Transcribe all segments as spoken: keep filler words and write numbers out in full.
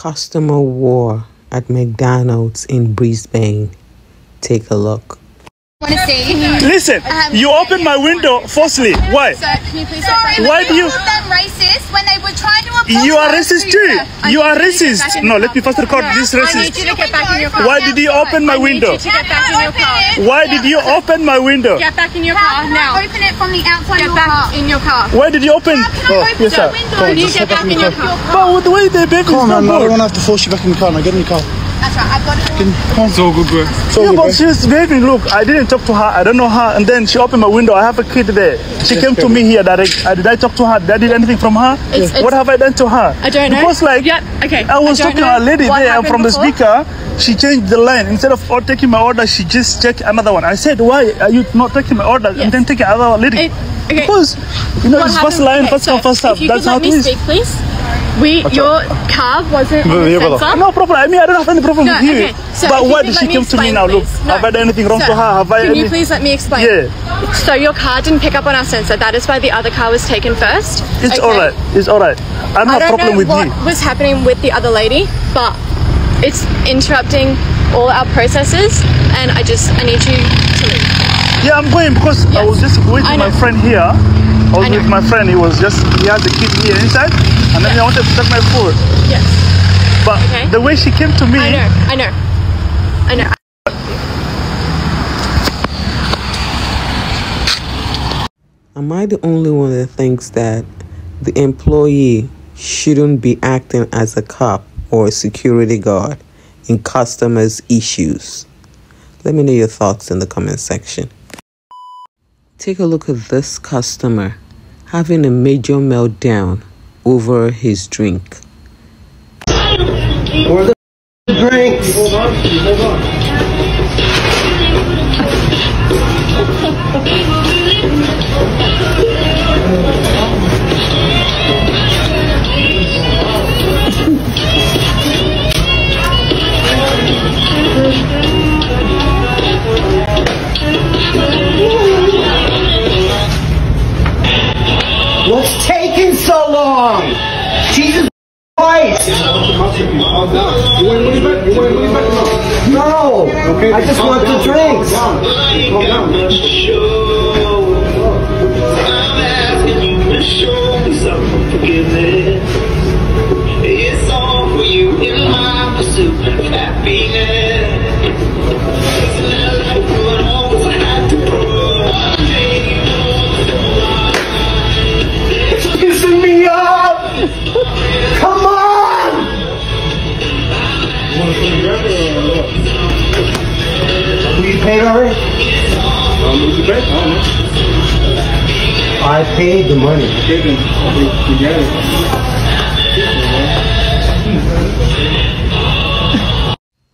Customer war at McDonald's in Brisbane. Take a look. I want to see. Listen, um, you opened my window falsely. Why? Sir, can you please Sorry, why do you call them racist when they were trying to? You are racist too. You are racist. No, let me first record this racist. I need you to get back in your car. Why did you open my window? Why did you open my window? Get back in your car now. Open it from the outside. Get back in your car. Why did you open? How can I open your window? Can you get back in your car? But the way they baby is not good. I don't have to force you back in the car. Now get in your car. That's right, I've got it. Come on. So good, bro. So yeah, good, but she's baby. Look, I didn't talk to her. I don't know her. And then she opened my window. I have a kid there. She yes, came baby. to me here. That I, did I talk to her? Did I do anything from her? It's, what it's, have I done to her? I don't know. Because like, yep. okay. I was I talking to a lady there from before? the speaker. She changed the line. Instead of taking my order, she just checked another one. I said, why are you not taking my order? Yes. And then taking another lady. It, okay. Because, you know, what it's happened? first line, okay, first so come, first up. That's how it is. If you could let me speak, please. We, your car wasn't on the sensor. No problem. I mean, I don't have any problem no, with you. Okay. So but why did she come to me now? Please. Look, no. have I done anything wrong so, to her? Have I Can any... you please let me explain? Yeah. So your car didn't pick up on our sensor. That is why the other car was taken first. It's okay. all right. It's all right. I'm not I don't problem know with what you. was happening with the other lady, but it's interrupting all our processes, and I just I need you to leave. Yeah, I'm going because yes. I was just with my friend here. I was I with my friend. He was just he has a kid here inside. And then yes. I wanted to take my food. Yes. But okay. the way she came to me... I know, I know, I know. Am I the only one that thinks that the employee shouldn't be acting as a cop or a security guard in customers' issues? Let me know your thoughts in the comment section. Take a look at this customer having a major meltdown over his drink. Where the drinks? Hold on, hold on. What's taking so long? Jesus Christ! No! Okay, I just want the drinks! I'm asking you to show me some forgiveness. It's all for you in my pursuit of happiness. Already? I paid the money.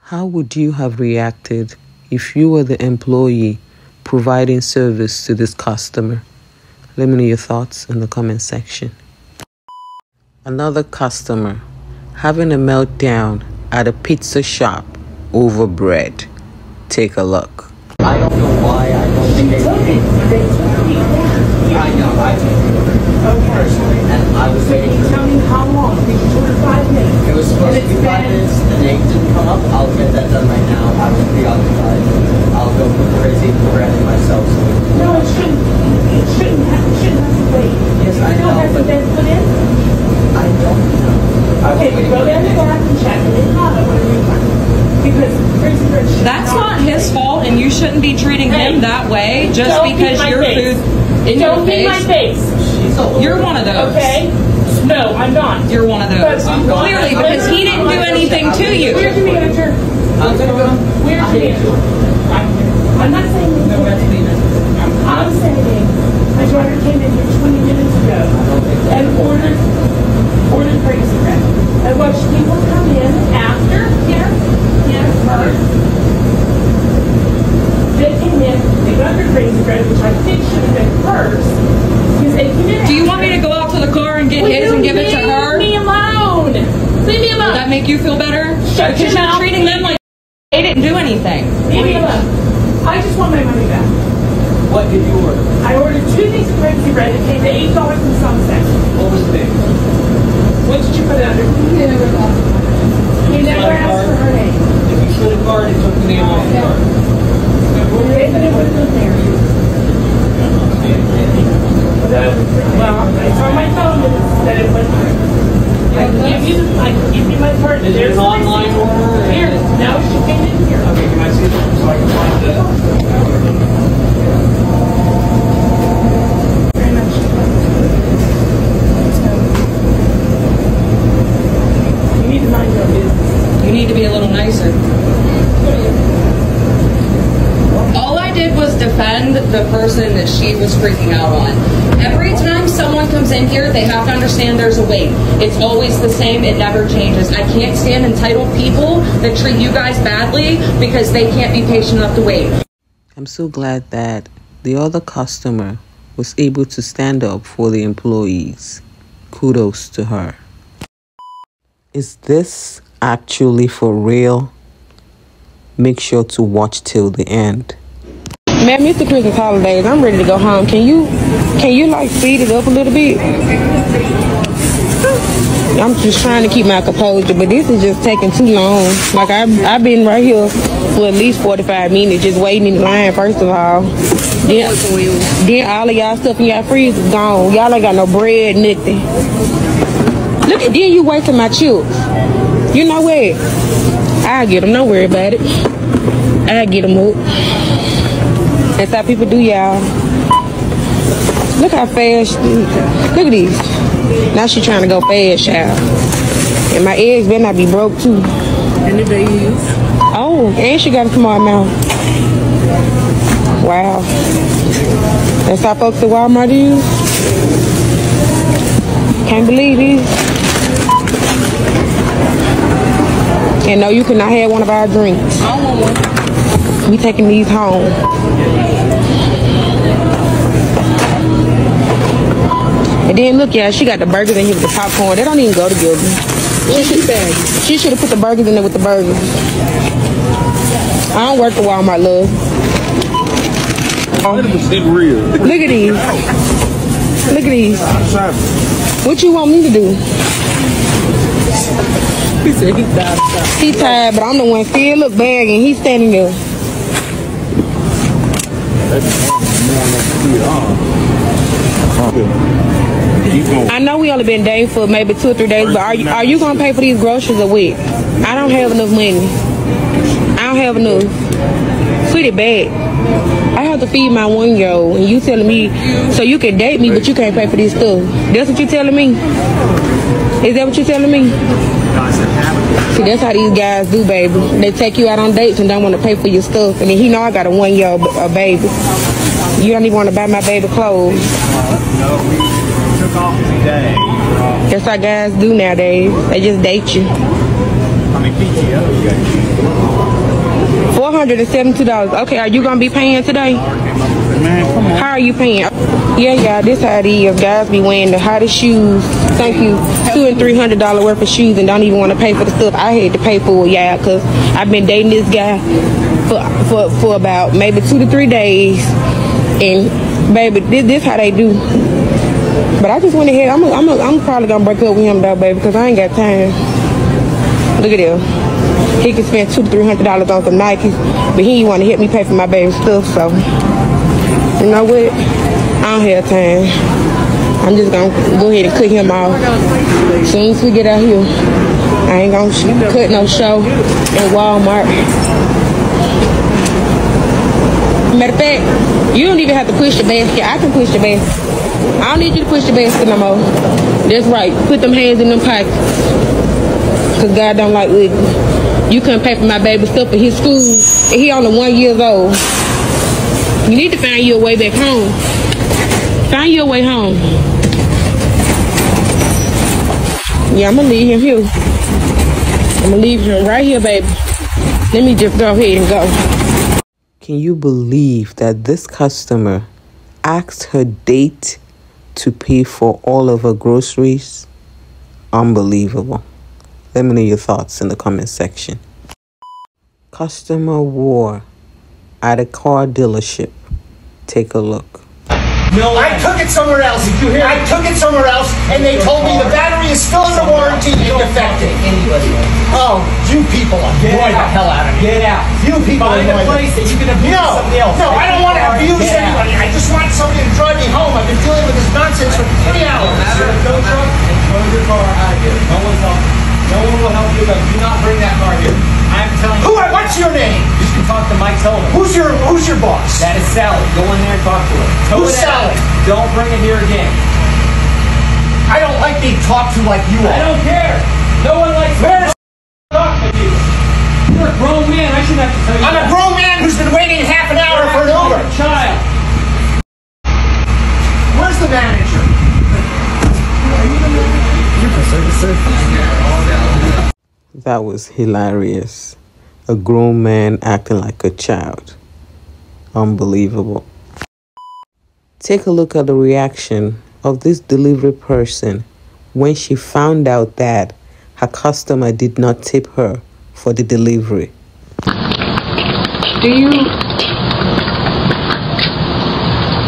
How would you have reacted if you were the employee providing service to this customer? Let me know your thoughts in the comment section. Another customer having a meltdown at a pizza shop over bread. Take a look. I don't know why I don't think they want me. I know, I do. Personally, and I was waiting for Tell me how long? Five minutes. It was supposed to be five minutes, and they didn't come up. I'll get that done right now. I will be occupied. I'll go crazy for it myself. No, it shouldn't. It shouldn't have, it shouldn't have to wait. Yes, I know, but... You don't have to put in? I don't know. Okay, go down the back and check it. It's not over the requirement. Because that's not his fault, and you shouldn't be treating hey. him that way just don't because your food in your face. my face. You're one of those. Okay. No, I'm not. You're one of those. Clearly, because he didn't do anything to you. Where's your manager? I'm gonna go. Where's your manager? I'm not saying no. I'm saying my daughter came in here twenty minutes ago and ordered ordered crazy bread. I watched people come in after here. They came in, they got their crazy bread, which I think should have been first. They came in Do you want me to go out to the car and get Will his and give it to her? Leave me alone! Leave me alone! Will that make you feel better? Shut because you're out. treating them like they didn't do anything. Leave me alone. I just want my money back. What did you order? I ordered two things of crazy bread. It came to eight dollars and some cents. What was the big? What did you put under? you never asked for her name. If you slid a card, it took the name off the card. If it would have been there. Well, it's on my phone that it went there. I can give you, I can give you my card. Is there an online order? Here, now she came in here. Okay, can I see it so I can find it? You need to mind your business. You need to be a little nicer. All I did was defend the person that she was freaking out on. Every time someone comes in here, they have to understand there's a wait. It's always the same. It never changes. I can't stand entitled people that treat you guys badly because they can't be patient enough to wait. I'm so glad that the other customer was able to stand up for the employees. Kudos to her. Is this actually for real? Make sure to watch till the end. Ma'am, it's the Christmas holidays. I'm ready to go home. Can you, can you like speed it up a little bit? I'm just trying to keep my composure, but this is just taking too long. Like I, I've been right here for at least forty-five minutes, just waiting in line. First of all, then, then all of y'all stuff in y'all freezer is gone. Y'all ain't got no bread, nothing. Look at, then you wasting my chips. You know what? I'll get them. Don't worry about it. I'll get them up. That's how people do, y'all. Look how fast. Look at these. Now she trying to go fast, y'all. And my eggs better not be broke, too. And the babies. Oh, and she got a small mouth. Wow. That's how folks at Walmart is. Can't believe this. And no, you cannot have one of our drinks. I want one. We taking these home. And then look, yeah, she got the burgers in here with the popcorn. They don't even go together. She should, she should have put the burgers in there with the burgers. I don't work at Walmart, love. one hundred percent real. Look at these. Look at these. What you want me to do? He said he died. He tired, but I'm the one still look bagging. He's standing there. I know we only been dating for maybe two or three days, but are you are you gonna pay for these groceries a week? I don't have enough money. I don't have enough. Put it back. I have to feed my one year old, and you telling me so you can date me, but you can't pay for this stuff. That's what you telling me. Is that what you telling me? See, that's how these guys do, baby. They take you out on dates and don't want to pay for your stuff. And then he know I got a one-year-old a baby. You don't even want to buy my baby clothes. No, we took off today. That's how guys do nowadays. They just date you. I mean, P T O. Four hundred and seventy-two dollars. Okay, are you gonna be paying today? Man, come on. How are you paying? Yeah, yeah, this how it is. Guys be wearing the hottest shoes. Thank you. Two and three hundred dollar worth of shoes and don't even want to pay for the stuff I had to pay for, yeah, because I've been dating this guy for, for for about maybe two to three days. And baby, this this how they do. But I just went ahead. I'm a, I'm a, I'm probably gonna break up with him though, baby, because I ain't got time. Look at him. He can spend two to three hundred dollars on some Nikes, but he ain't want to help me pay for my baby's stuff, so. You know what? I don't have time. I'm just gonna go ahead and cut him off. As soon as we get out here, I ain't gonna sh cut no show at Walmart. Matter of fact, you don't even have to push the basket. I can push the basket. I don't need you to push the basket no more. That's right. Put them hands in them pockets. Cause God don't like it. You couldn't pay for my baby's stuff at his school, and he only one years old. You need to find your way back home. Find your way home. Yeah, I'm gonna leave him here. I'm gonna leave him right here, baby. Let me just go ahead and go. Can you believe that this customer asked her date to pay for all of her groceries? Unbelievable. Let me know your thoughts in the comment section. Customer war at a car dealership. Take a look. No way. I took it somewhere else. Did you hear? I took it somewhere else, and they told me the battery is still under warranty and defective. Anybody? Oh, you people annoy the hell out of me. Get out. You people annoy me. Find a place that you can abuse somebody else. No, no, I don't want to abuse anybody. I just want somebody to drive me home. I've been dealing with this nonsense for three hours. You're a tow truck in front of your car. I did. No one's helping. No one will help you. Do not bring that car here. I'm telling you. Who? What's your name? You should talk to Mike Tolan. Who's your Who's your boss? That is Sally. Go in there and talk to her. Tow who's Sally? Out. Don't bring it here again. I don't like being talked to like you are. I don't care. No one likes being talked to you. You're a grown man. I shouldn't have to tell you. I'm that. a grown man who's been waiting half an hour for an Uber. Like a child. Where's the manager? Are you the manager? That was hilarious. A grown man acting like a child. Unbelievable. Take a look at the reaction of this delivery person when she found out that her customer did not tip her for the delivery. Do you...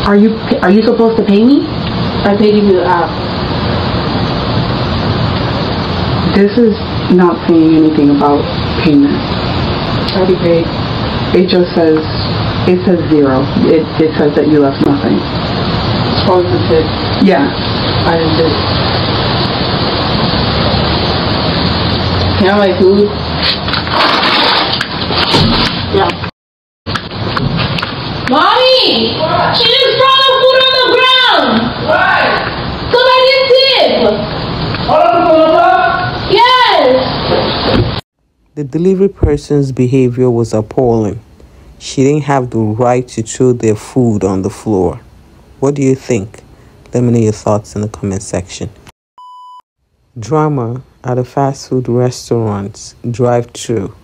Are you, are you supposed to pay me? I paid you out. This is not saying anything about payment. It just says, it says zero. It, it says that you left nothing. As far as the tip? Yeah. I didn't tip. Can I have my food? Yeah. Mommy! What? She just brought the food on the ground! Why? Because I didn't tip! All of the food on top? Yes! The delivery person's behavior was appalling. She didn't have the right to throw their food on the floor. What do you think? Let me know your thoughts in the comment section. Drama at a fast food restaurant's drive-thru.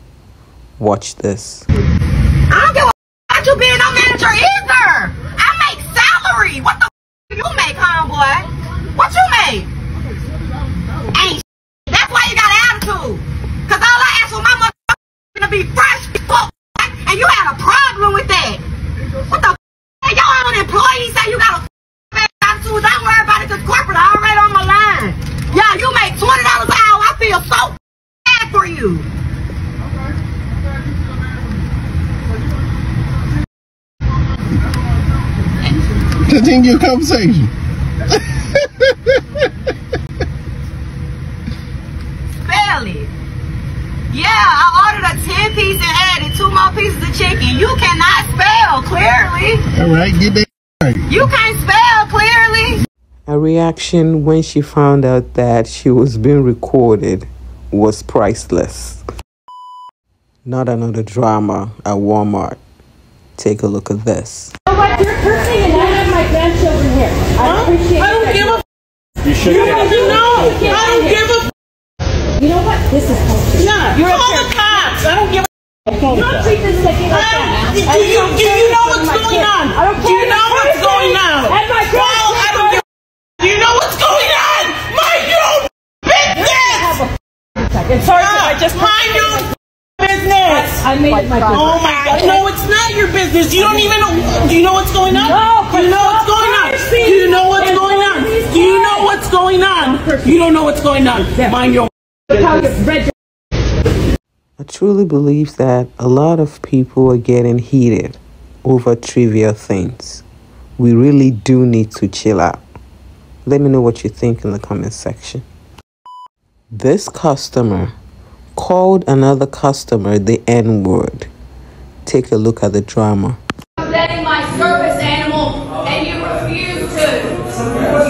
Watch this. I don't give a f about you being no manager either. I make salary. What the f do you make, homeboy? What you make? Ain't that's why you got an attitude. Be fresh, and you had a problem with that. What the f? Your own employee say you got a f attitude. Don't worry about it because corporate are already on my line. Yeah, you make twenty dollars an hour. I feel so bad for you. Just in your conversation. Spell it. Yeah, I ordered a ten piece and added two more pieces of chicken. You cannot spell clearly. All right, get that right. You can't spell clearly. Her reaction when she found out that she was being recorded was priceless. Not another drama at Walmart. Take a look at this. You're cursing and I have my grandchildren here. I appreciate I don't give a f. You should have. You know, I don't give a f. You know what? This is culture. Nah, you're call the cops. I don't give a f. You don't treat this like you're that. Do you, do you know what's going on? I don't care. Do you know what's going on? And my girl, I don't give a f. Do you know what's going on? Mind your own business. Sorry, I just mind your own business. I made it my business. Oh my God. No, it's not your business. You don't even know. Do you know what's going on? No. Do you know what's going on? Do you know what's going on? Do you know what's going on? You don't know what's going on. Mind your own. I truly believe that a lot of people are getting heated over trivial things. We really do need to chill out. Let me know what you think in the comment section. This customer called another customer the N word. Take a look at the drama. I'm letting my service animal and you refuse to.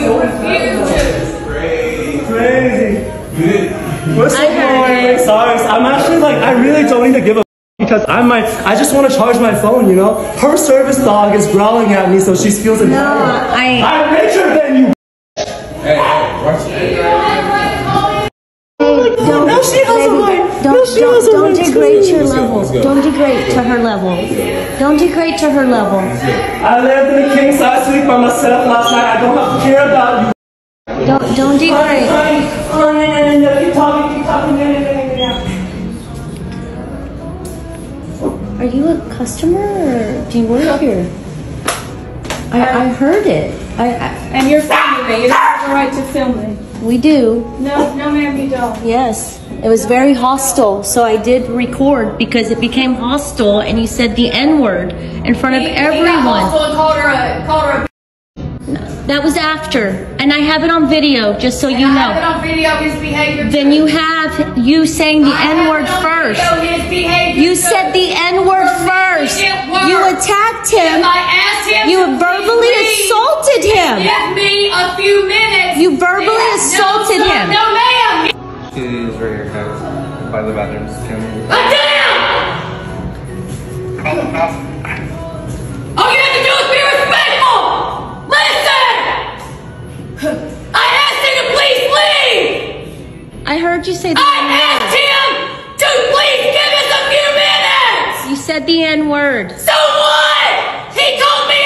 You refuse to. Crazy. Crazy. You didn't. What's I heard it. Sorry, I'm actually like, I really don't need to give a f because I might, I just want to charge my phone, you know? Her service dog is growling at me, so she feels no, empowered. I... I'm richer than you, hey, hey, you don't, no, she doesn't mind. Don't, no, don't, don't degrade your level. Let's go, let's go. Don't degrade to her level. Don't degrade to her level. I lived in a king size suite by myself last night. I don't have to care about you. Don't, don't degrade. Are you a customer or do you work here? I, I heard it. I, I, and you're filming me. You don't have the right to film me. We do. No, no ma'am, you don't. Yes. It was very hostile, so I did record because it became hostile and you said the N-word in front he, of everyone. He got hostile and called her a, called her a no, that was after, and I have it on video, just so and you I know. I have it on video of his behavior. Then too. You have you saying the N-word first. Video, his behavior you too. Said the N-word first. You attacked him. If I asked him you verbally me, assaulted him. Give me a few minutes. You verbally assaulted no, him. No, ma'am. It is right here, guys, by the bathrooms. Oh, damn! All you have to do is be respectful! Listen! I asked him to please leave! I heard you say the N-word. I asked him to please give us a few minutes! You said the N-word. So what? He called me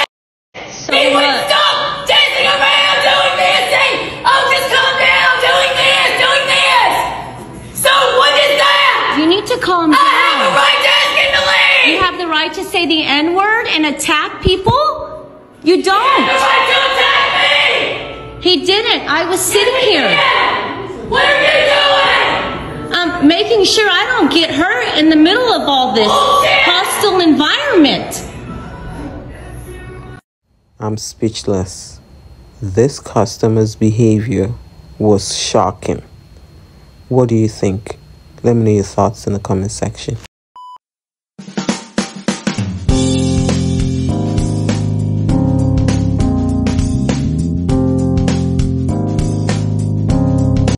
a so he what? Would stop dancing around doing this thing! Oh, just calm down doing this, doing this! So what is that? You need to calm down. I have the right to ask him to leave! You have the right to say the N-word and attack people? You don't! You have the right to attack me! He didn't. I was sitting yes, he here. Did. What are you doing? I'm making sure I don't get hurt in the middle of all this oh, hostile environment. I'm speechless. This customer's behavior was shocking. What do you think? Let me know your thoughts in the comment section.